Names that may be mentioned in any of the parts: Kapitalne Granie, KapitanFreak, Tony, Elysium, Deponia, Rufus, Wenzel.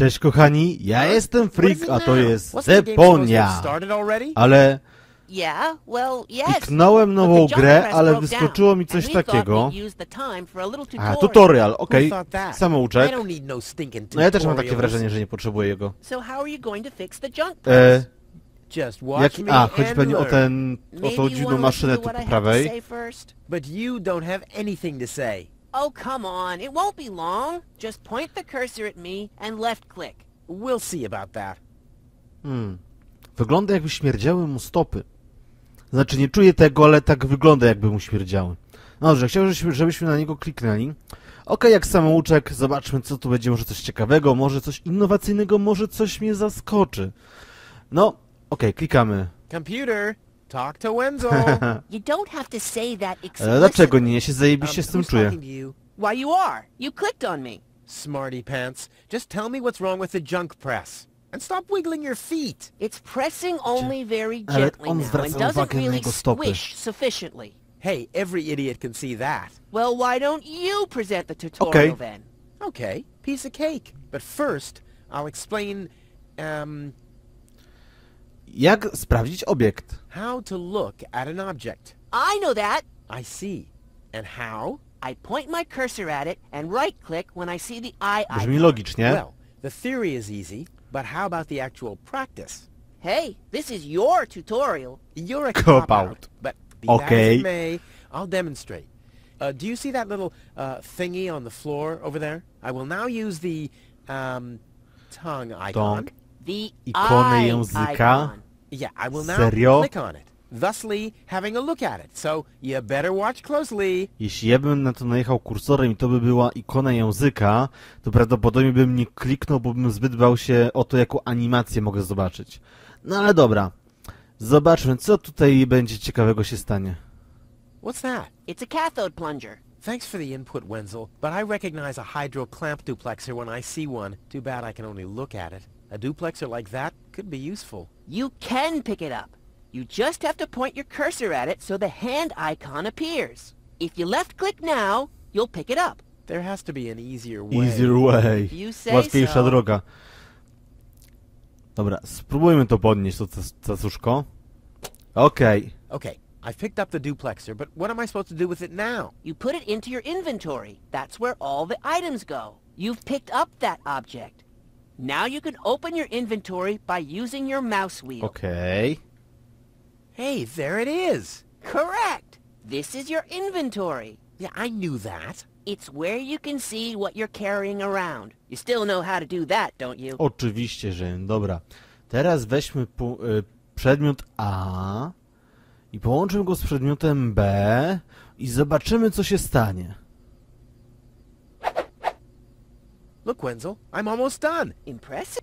Cześć kochani, ja jestem Freak, a to jest Deponia. Ale kliknąłem nową grę, ale wyskoczyło mi coś takiego. A, tutorial, okej, samouczek. No ja też mam takie wrażenie, że nie potrzebuję jego. Chodzi pewnie o tą dziwną maszynę tu po prawej. Oh, come on. It won't be long. Just point the cursor at me and left-click. We'll see about that. Wygląda, jakby śmierdziały mu stopy. Znaczy, nie czuję tego, ale tak wygląda, jakby mu śmierdziały. No dobrze, chciałbym, żebyśmy na niego kliknęli. Okej, jak samouczek, zobaczmy, co tu będzie. Może coś ciekawego, może coś innowacyjnego, może coś mnie zaskoczy. No, okej, klikamy. Computer! Talk to Wenzel. You don't have to say that explicitly. Dlaczego nie? Się zajebiście z tym czuję. Why you are? You clicked on me. Smarty pants. Just tell me what's wrong with the junk press and stop wiggling your feet. It's pressing only very gently now and doesn't really squish sufficiently. Hey, every idiot can see that. Well, why don't you present the tutorial then? Okay, piece of cake. But first, I'll explain jak sprawdzić obiekt? How to look at an object. I know that. I see. And how? I point my cursor at it and right-click when I see the eye icon. Brzmi logicznie. Well, the theory is easy, but how about the actual practice? Hey, this is your tutorial. You're a cop-out. But be that as it may, I'll demonstrate. Do you see that little thingy on the floor over there? I will now use the tongue icon. Ikony języka? Serio? Jeśli ja bym na to najechał kursorem i to by była ikona języka, to prawdopodobnie bym nie kliknął, bo bym zbyt bał się o to, jaką animację mogę zobaczyć. No ale dobra, zobaczmy, co tutaj będzie ciekawego się stanie. What's that? It's a cathode plunger. Thanks for the input, Wenzel, but I recognize a hydro clamp duplexer when I see one. Too bad I can only look at it. A duplexer like that could be useful. You can pick it up. You just have to point your cursor at it so the hand icon appears. If you left-click now, you'll pick it up. There has to be an easier way. Easier way. You say so. Łatwiejsza droga. Dobra, spróbujmy to podnieść, to cacuszko. Okay. I've picked up the duplexer, but what am I supposed to do with it now? You put it into your inventory. That's where all the items go. You've picked up that object. Now you can open your inventory by using your mouse wheel. Hey, there it is. Correct. This is your inventory. Yeah, I knew that. It's where you can see what you're carrying around. You still know how to do that, don't you? Oczywiście, że dobra. Teraz weźmy przedmiot A i połączymy go z przedmiotem B i zobaczymy, co się stanie. Look, Wenzel, I'm almost done. Impressive.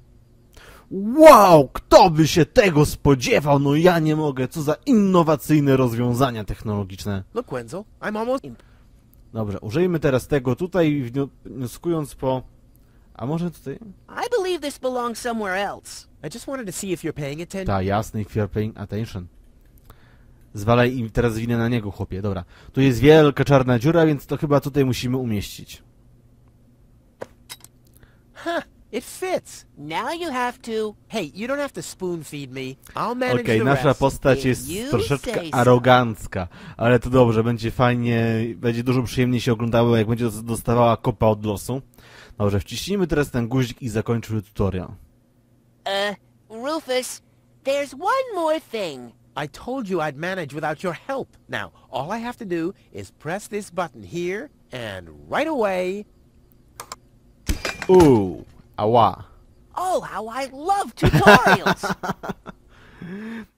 Wow, kto by się tego spodziewał? No ja nie mogę, co za innowacyjne rozwiązania technologiczne. Look, Wenzel, I'm almost... Dobrze, użyjmy teraz tego tutaj, wnioskując po... A może tutaj? I believe this belongs somewhere else. I just wanted to see if you're paying attention. Ta, jasne, if you're paying attention. Zwalaj im teraz winę na niego, chłopie, dobra. Tu jest wielka czarna dziura, więc to chyba tutaj musimy umieścić. Huh, it fits. Now you have to... Hey, you don't have to spoon feed me. I'll manage the rest. Nasza postać jest troszeczkę arogancka, ale to dobrze, będzie fajnie, będzie dużo przyjemniej się oglądało, jak będzie dostawała kopa od losu. Dobrze, wciśnijmy teraz ten guzik i zakończymy tutorial. Rufus, there's one more thing. I told you I'd manage without your help. Now, all I have to do is press this button here, and right away... Ooh, ała. Oh, how I love tutorials.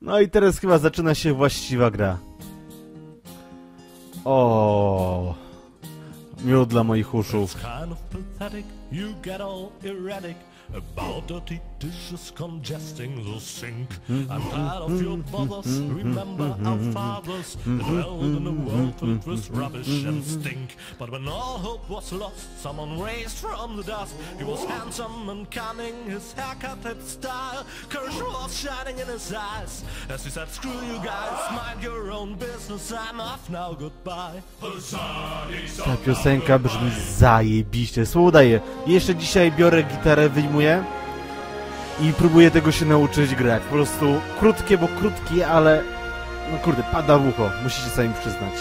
No i teraz chyba zaczyna się właściwa gra. O, miód dla moich uszu. Ta piosenka brzmi zajebiście. Słowo daje. Jeszcze dzisiaj biorę gitarę, wyjmuję filmuję i próbuję tego się nauczyć grać. Po prostu krótkie, bo krótkie, ale no kurde, pada w ucho, musicie sami przyznać.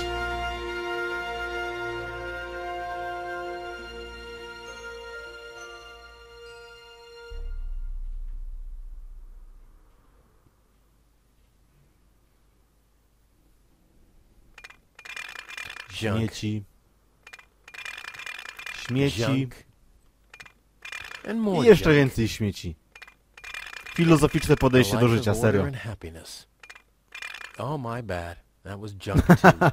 Śmieci. Śmieci. I jeszcze więcej śmieci. Filozoficzne podejście do życia, serio. Oh my bad. That was junk too.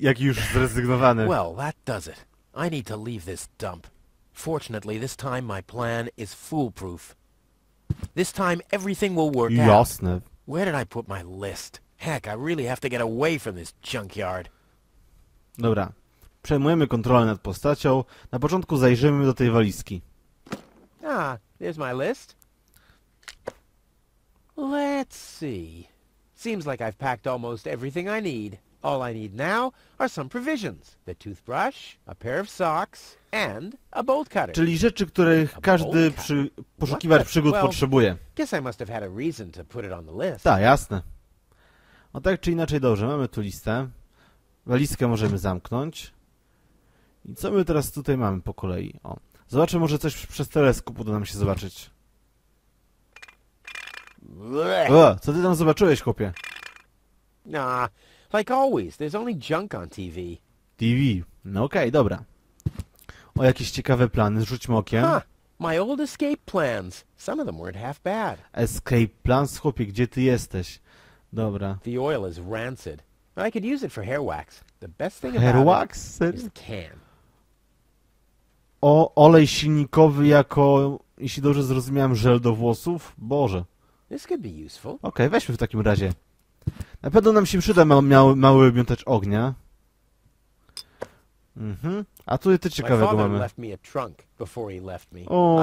Jaki już zrezygnowany. Well, that does it. I need to leave this dump. Fortunately, this time my plan is foolproof. This time everything will work out. Jasne. Where did I put my list? Heck, I really have to get away from this junkyard. Dobra. Przejmujemy kontrolę nad postacią. Na początku zajrzymy do tej walizki. Ah, there's my list. Let's see. Seems like I've packed almost everything I need. All I need now are some provisions. The toothbrush, a pair of socks, and a bolt cutter. Czyli rzeczy, których każdy poszukiwacz przygód potrzebuje. Guess I must have had a reason to put it on the list. Tak, jasne. No tak czy inaczej, dobrze, mamy tu listę. Walizkę możemy zamknąć. I co my teraz tutaj mamy po kolei? O, zobaczę, może coś przez teleskop uda nam się zobaczyć. O, co ty tam zobaczyłeś, chłopie? Nah, like always, there's only junk on TV. TV. No okej, dobra. O, jakieś ciekawe plany, rzućmy okiem. My old escape plans. Some of them weren't half bad. Escape plans, chłopie, gdzie ty jesteś? Dobra. The oil is rancid. I could use it for hair wax. The best thing about it is the can. O, olej silnikowy jako, jeśli dobrze zrozumiałem, żel do włosów? Boże. Okej, weźmy w takim razie. Na pewno nam się przyda mały miotacz ognia. Mhm. A tutaj to ciekawego mamy. O.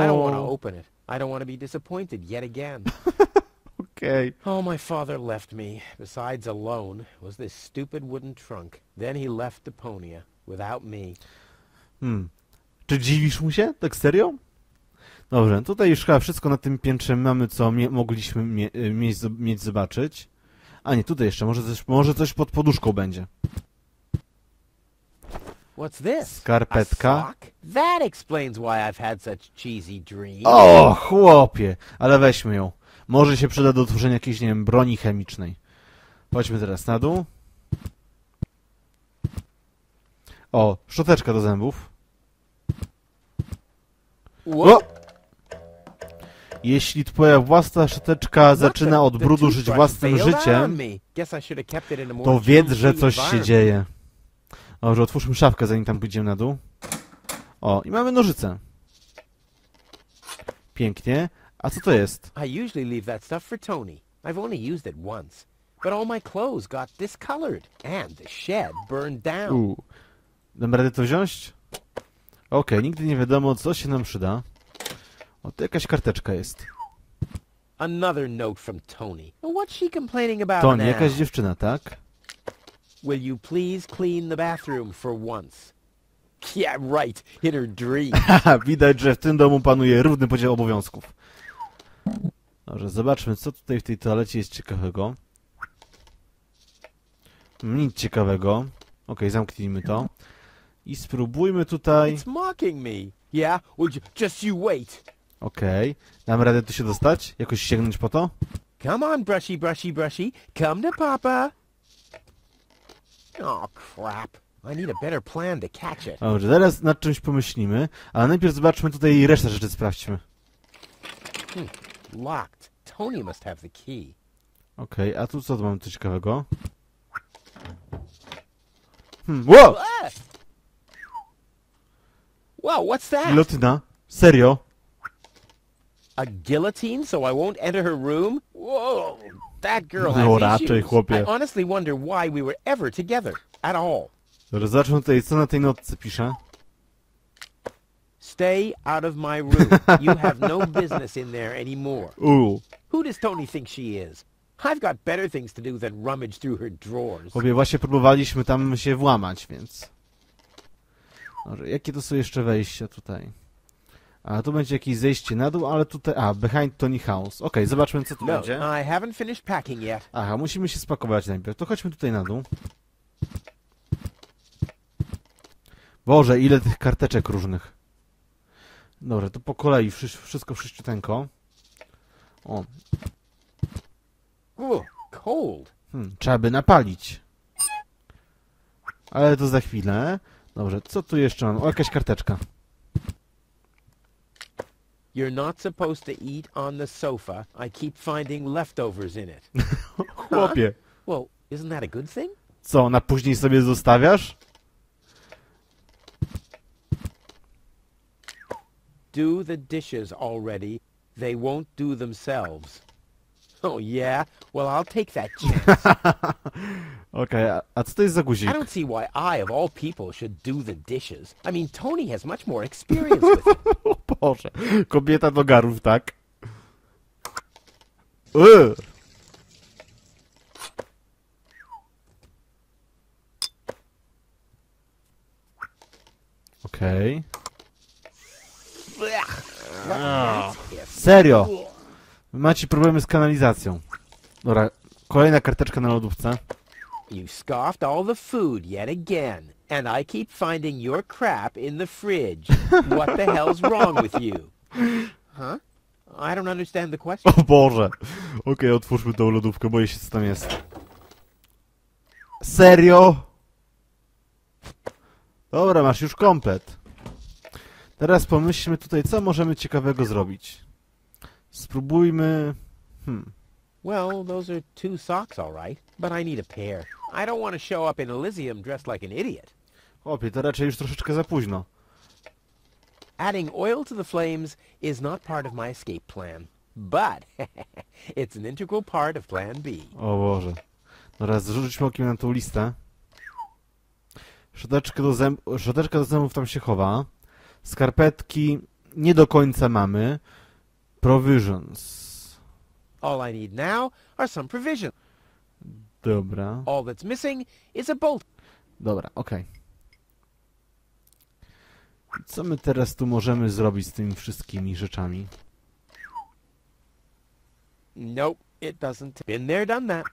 Okej. Oh, my father left me. Besides alone was this stupid wooden trunk. Then he left Deponia without me. Czy dziwisz mu się? Tak serio? Dobrze, tutaj już chyba wszystko na tym piętrze mamy, co mogliśmy mieć zobaczyć. A nie, tutaj jeszcze, może coś pod poduszką będzie. Skarpetka. O, chłopie, ale weźmy ją. Może się przyda do tworzenia jakiejś, nie wiem, broni chemicznej. Chodźmy teraz na dół. O, szczoteczka do zębów. O! Jeśli twoja własna szczoteczka zaczyna od brudu żyć własnym życiem, to wiedz, że coś się dzieje. Dobrze, otwórzmy szafkę, zanim tam pójdziemy na dół. O, i mamy nożyce. Pięknie. A co to jest? Dam radę to wziąć? Okej, nigdy nie wiadomo, co się nam przyda. O, to jakaś karteczka jest. Another note from Tony. What's she complaining about now? Tony, jakaś dziewczyna, tak? Will you please clean the bathroom for once? Yeah, right. In her dream. Widać, że w tym domu panuje równy podział obowiązków. Dobrze, zobaczmy, co tutaj w tej toalecie jest ciekawego. Nic ciekawego. Okej, zamknijmy to. I spróbujmy tutaj... Okej. Dam radę tu się dostać? Jakoś sięgnąć po to? Come on, brushy, brushy, brushy. Come to papa. Oh, crap. I need a better plan to catch it. Dobrze, zaraz nad czymś pomyślimy, ale najpierw zobaczmy tutaj i resztę rzeczy sprawdźmy. Locked. Tony must have the key. Okej, a tu co mam tu ciekawego? Wow! Wow, what's that? Gilotyna? Serio? A guillotine, so I won't enter her room? Whoa, that girl has issues. I honestly wonder why we were ever together at all. Zobaczmy tutaj, co na tej notce pisze. Stay out of my room. You have no business in there anymore. Who does Tony think she is? I've got better things to do than rummage through her drawers. Chłopie, właśnie próbowaliśmy tam się włamać, więc... Jakie to są jeszcze wejścia tutaj? A tu będzie jakieś zejście na dół, ale tutaj... A, behind Tony House. Okej, zobaczmy co tu będzie. Aha, musimy się spakować najpierw. To chodźmy tutaj na dół. Boże, ile tych karteczek różnych. Dobra, to po kolei. Wszystko wszyściuteńko. O. Trzeba by napalić. Ale to za chwilę. Dobrze, co tu jeszcze mam? O, jakaś karteczka. You're not supposed to eat on the sofa. I keep finding leftovers in it. Chłopie. Well, isn't that a good thing? Co, na później sobie zostawiasz? Do the dishes already. They won't do themselves. Oh yeah. Well, I'll take that chance. Okej, a co to jest za guzik? I don't see why I of all people should do the dishes. I mean, Tony has much more experience with it. O Boże. Kobieta do garów, tak? Okej. Serio? Macie problemy z kanalizacją. Dobra, kolejna karteczka na lodówce. You scoffed all the food yet again, and I keep finding your crap in the fridge. What the hell's wrong with you? Huh? I don't understand the question. O Boże. Okej, otwórzmy tą lodówkę, boję się co tam jest. Serio? Dobra, masz już komplet. Teraz pomyślmy tutaj, co możemy ciekawego zrobić. Spróbujmy... Well, those are two socks, all right, but I need a pair. I don't want to show up in Elysium dressed like an idiot. Chłopie, to raczej już troszeczkę za późno. Adding oil to the flames is not part of my escape plan, but it's an integral part of plan B. O Boże. Teraz rzućmy okiem na tą listę. Szczoteczka do zębów tam się chowa. Skarpetki nie do końca mamy. Provisions. All I need now are some provisions. Dobra. All that's missing is a bolt. Dobra, okej. Co my teraz tu możemy zrobić z tymi wszystkimi rzeczami? Nope, it doesn't. Been there, done that.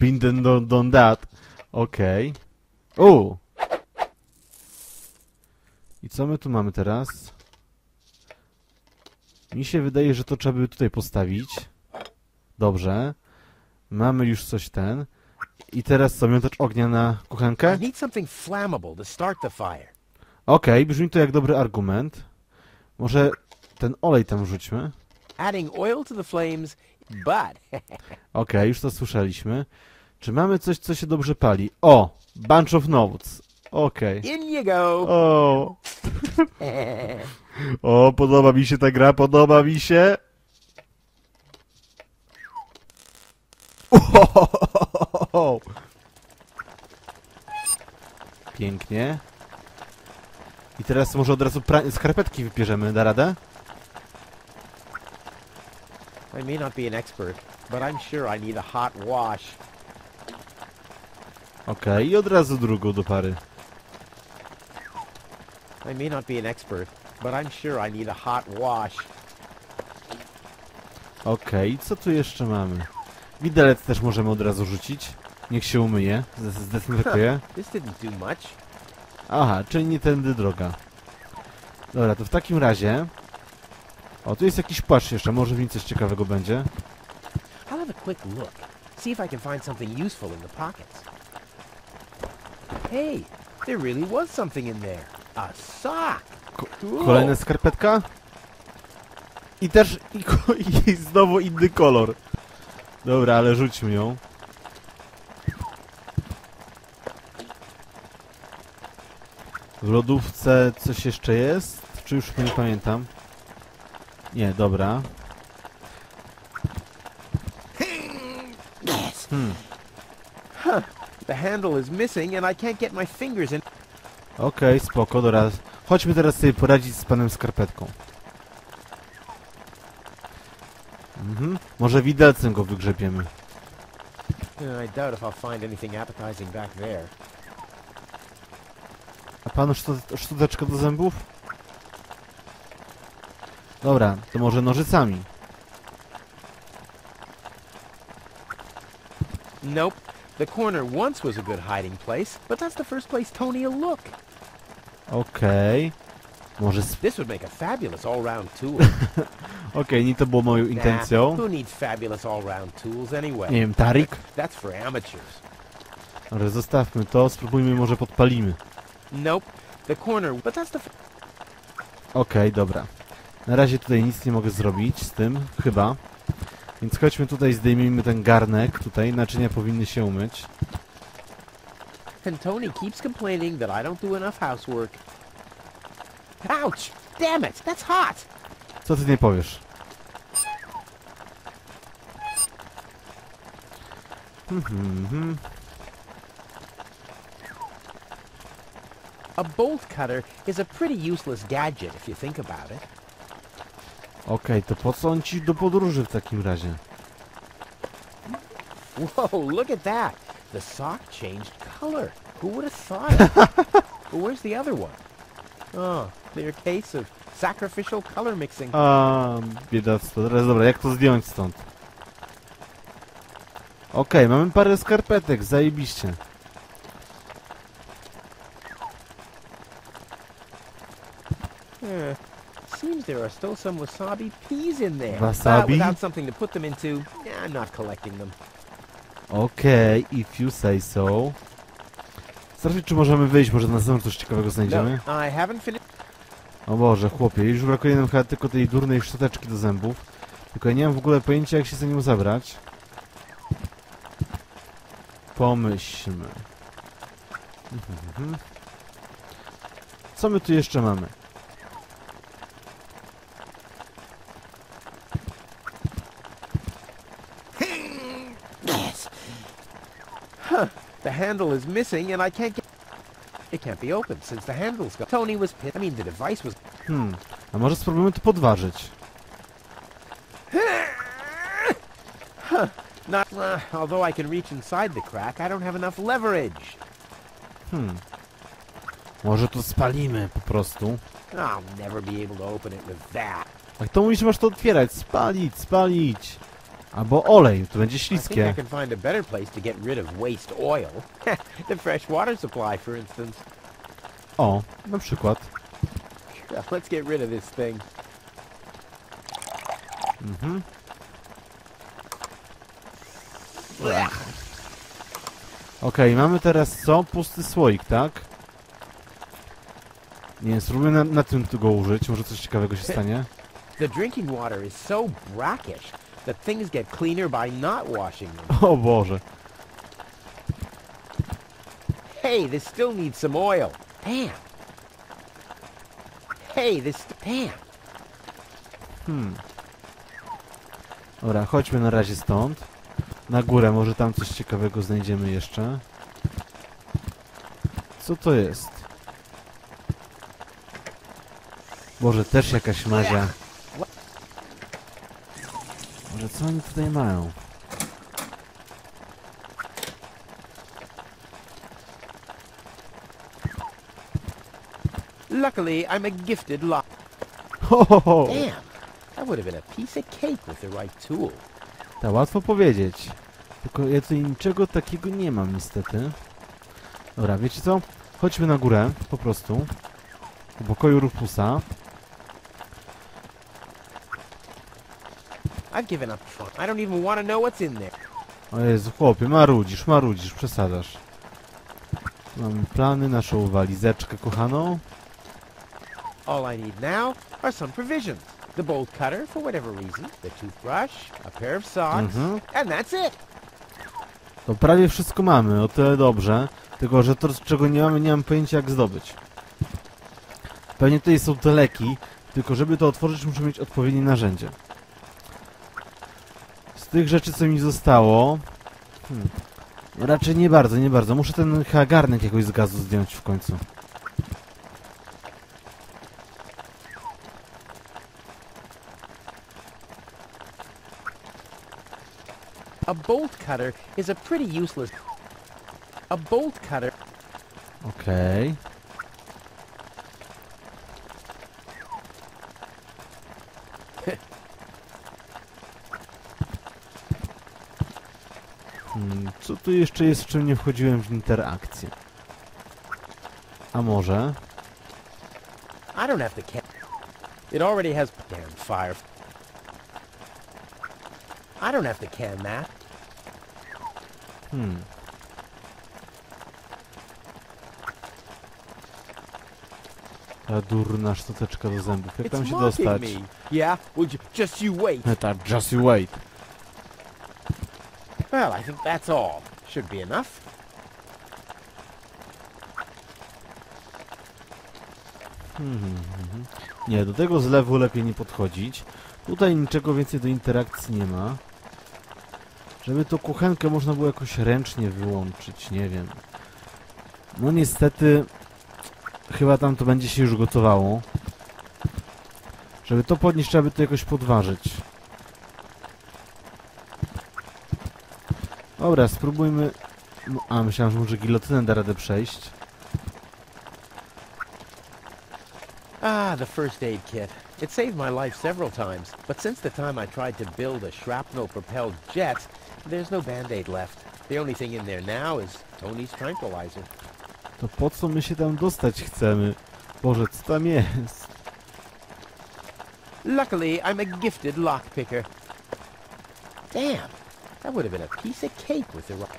Been there, done that. Okej. O! I co my tu mamy teraz? Mi się wydaje, że to trzeba by tutaj postawić. Dobrze. Mamy już coś ten. I teraz co, miotacz ognia na kuchenkę? Okej, brzmi to jak dobry argument. Może ten olej tam rzućmy. Okej, już to słyszeliśmy. Czy mamy coś, co się dobrze pali? O! Bunch of notes. Okej. O. O, podoba mi się ta gra, podoba mi się. Pięknie. I teraz może od razu skarpetki wybierzemy, da radę? I may not be an expert, but I'm sure I need a hot wash. Okej, i od razu drugą do pary. I may not be an expert, but I'm sure I need a hot wash. Okej, co tu jeszcze mamy? Widelec też możemy od razu rzucić. Niech się umyje, zdezynfekuje. Aha, czyli nie tędy droga. Dobra, to w takim razie... O, tu jest jakiś płaszcz jeszcze, może w nim coś ciekawego będzie. Kolejna skarpetka. I też... I znowu inny kolor. Dobra, ale rzućmy ją. W lodówce coś jeszcze jest? Czy już nie pamiętam? Nie, dobra. Okej, spoko, dobra. Chodźmy teraz sobie poradzić z panem skarpetką. Może widelcem go wygrzebiemy. A panu sztuteczka do zębów? Dobra, to może nożycami. Nope. The corner once was a good hiding place, but that's the first place Tony will look. Okej. Może this would make a fabulous all-round tool. Okej, nie to było moją intencją. Who needs fabulous all-round tools anyway? Nie wiem, Tarik? That's for amateurs. Ale zostawmy to, spróbujmy, może podpalimy. Nope. The corner, but that's the Okej, dobra. Na razie tutaj nic nie mogę zrobić z tym, chyba. Więc chodźmy tutaj, zdejmijmy ten garnek tutaj, naczynia powinny się umyć. And Tony keeps complaining that I don't do enough housework. Ouch! Damn it, that's hot! Co ty nie powiesz? A bolt cutter is a pretty useless gadget if you think about it. Okej, to po co on ci do podróży w takim razie? Wow, look at that! The sock changed color. Who would have thought it? But where's the other one? Oh, clear case of sacrificial color mixing. A, biedactwo. Teraz dobra, jak to zdjąć stąd? Okej, mamy parę skarpetek, zajebiście. Seems there are still some wasabi peas in there. Wasabi? Without something to put them into, I'm not collecting them. Okej, if you say so. Zobaczmy, czy możemy wyjść, może na zewnątrz coś ciekawego znajdziemy. O Boże, chłopie, już brakuje nam chyba tylko tej durnej szczoteczki do zębów. Tylko ja nie mam w ogóle pojęcia, jak się za nią zabrać. Pomyślmy. Co my tu jeszcze mamy? The handle is missing, and I can't get. It can't be opened since the handle's gone. Tony was pissed. I mean, the device was. A może spróbujemy to podważyć? Not. Although I can reach inside the crack, I don't have enough leverage. Może to spalimy po prostu. I'll never be able to open it with that. A kto mówi, że masz to otwierać? Spalić, spalić. Albo olej, to będzie śliskie. O, na przykład. Okej, mamy teraz co? Pusty słoik, tak? Nie wiem, spróbujmy na tym go użyć, może coś ciekawego się stanie. The drinking water is so brackish. That things get cleaner by not washing them. O Boże. Hey, this still needs some oil. Damn. Hey, this damn. Dobra, chodźmy na razie stąd. Na górę, może tam coś ciekawego znajdziemy jeszcze. Co to jest? Boże, też jakaś mazia. Może co oni tutaj mają? Luckily, I'm a gifted lot. Damn, that would have been a piece of cake with the right tool. Ta łatwo powiedzieć. Tylko ja tu niczego takiego nie mam niestety. Dobra, wiecie co? Chodźmy na górę, po prostu. Do pokoju Rufusa. I've given up. I don't even want to know what's in there. O Jezu, chłopie, marudzisz, przesadzasz. Mamy plany, naszą walizeczkę kochaną. All I need now are some provisions. The bolt cutter for whatever reason, the toothbrush, a pair of socks, and that's it. To prawie wszystko mamy, o tyle dobrze. Tylko że to, czego nie mamy, nie mam pojęcia jak zdobyć. Pewnie tutaj są te leki, tylko żeby to otworzyć, muszę mieć odpowiednie narzędzie. Tych rzeczy, co mi zostało... Raczej nie bardzo. Muszę ten garnek jakoś z gazu zdjąć w końcu. A bolt cutter is a pretty useless... A bolt cutter... Okej. Co tu jeszcze jest, w czym nie wchodziłem w interakcję? A może? I don't have the It already has damn fire. I don't have to can that. Ta durna sztuczeczka do zębów. Jak tam się dostać? Yeah, just you wait. Just you wait. Well, I think that's all. Should be enough. Nie, do tego zlewu lepiej nie podchodzić. Tutaj niczego więcej do interakcji nie ma. Żeby tą kuchenkę można było jakoś ręcznie wyłączyć, nie wiem. No niestety, chyba tam to będzie się już gotowało. Żeby to podnieść, trzeba by to jakoś podważyć. Dobra, spróbujmy... No, a, myślałem, że może gilotynę da radę przejść. Ah, the first aid kit. It saved my life several times, but since the time I tried to build a shrapnel-propelled jet, there's no band-aid left. The only thing in there now is Tony's tranquilizer. To po co my się tam dostać chcemy? Boże, co tam jest? Luckily, I'm a gifted lockpicker. Damn, that would have been a piece of cake with the rock.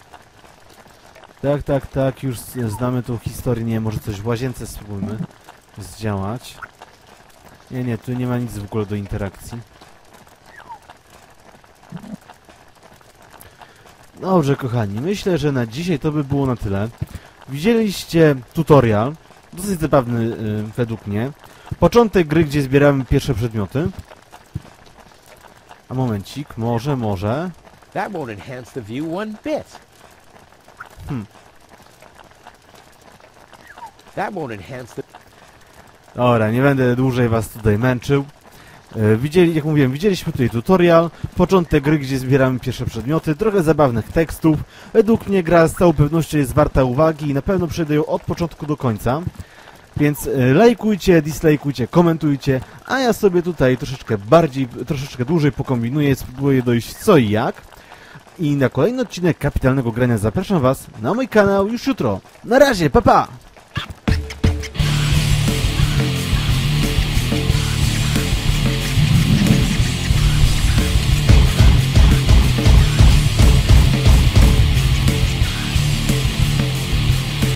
Tak, już znamy tą historię. Nie, może coś w łazience spróbujmy zdziałać. Nie, tu nie ma nic w ogóle do interakcji. Dobrze, kochani, myślę, że na dzisiaj to by było na tyle. Widzieliście tutorial, dosyć zabawny według mnie. Początek gry, gdzie zbieramy pierwsze przedmioty. A momencik, może... Dobra, nie będę dłużej was tutaj męczył. Jak mówiłem, widzieliśmy tutaj tutorial, początek gry, gdzie zbieramy pierwsze przedmioty, trochę zabawnych tekstów. Według mnie gra z całą pewnością jest warta uwagi i na pewno przejdę ją od początku do końca. Więc lajkujcie, dislajkujcie, komentujcie, a ja sobie tutaj troszeczkę dłużej pokombinuję, spróbuję dojść co i jak. I na kolejny odcinek kapitalnego grania zapraszam was na mój kanał już jutro. Na razie, pa pa!